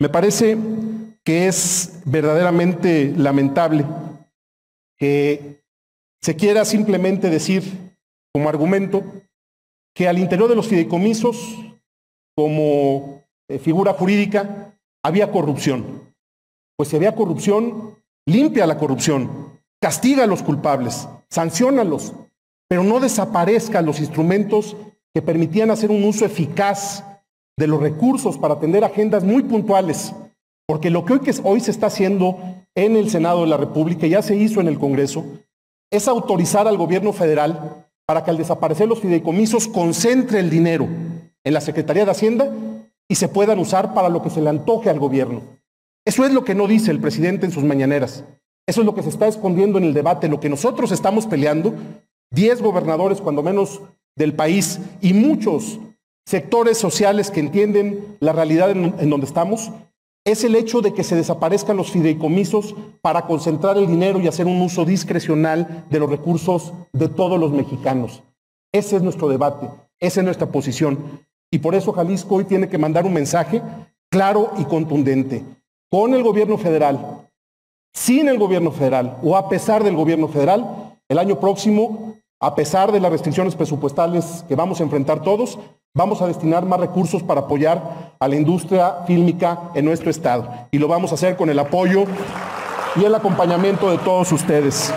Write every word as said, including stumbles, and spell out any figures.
Me parece que es verdaderamente lamentable que se quiera simplemente decir como argumento que al interior de los fideicomisos, como eh, figura jurídica, había corrupción. Pues si había corrupción, limpia la corrupción, castiga a los culpables, sanciónalos, pero no desaparezcan los instrumentos que permitían hacer un uso eficaz de los recursos para atender agendas muy puntuales, porque lo que hoy, que hoy se está haciendo en el Senado de la República, ya se hizo en el Congreso, es autorizar al gobierno federal para que al desaparecer los fideicomisos concentre el dinero en la Secretaría de Hacienda y se puedan usar para lo que se le antoje al gobierno. Eso es lo que no dice el presidente en sus mañaneras. Eso es lo que se está escondiendo en el debate, lo que nosotros estamos peleando, diez gobernadores cuando menos del país y muchos sectores sociales que entienden la realidad en, en donde estamos, es el hecho de que se desaparezcan los fideicomisos para concentrar el dinero y hacer un uso discrecional de los recursos de todos los mexicanos. Ese es nuestro debate, esa es nuestra posición. Y por eso Jalisco hoy tiene que mandar un mensaje claro y contundente. Con el gobierno federal, sin el gobierno federal o a pesar del gobierno federal, el año próximo, a pesar de las restricciones presupuestales que vamos a enfrentar todos, vamos a destinar más recursos para apoyar a la industria fílmica en nuestro estado. Y lo vamos a hacer con el apoyo y el acompañamiento de todos ustedes.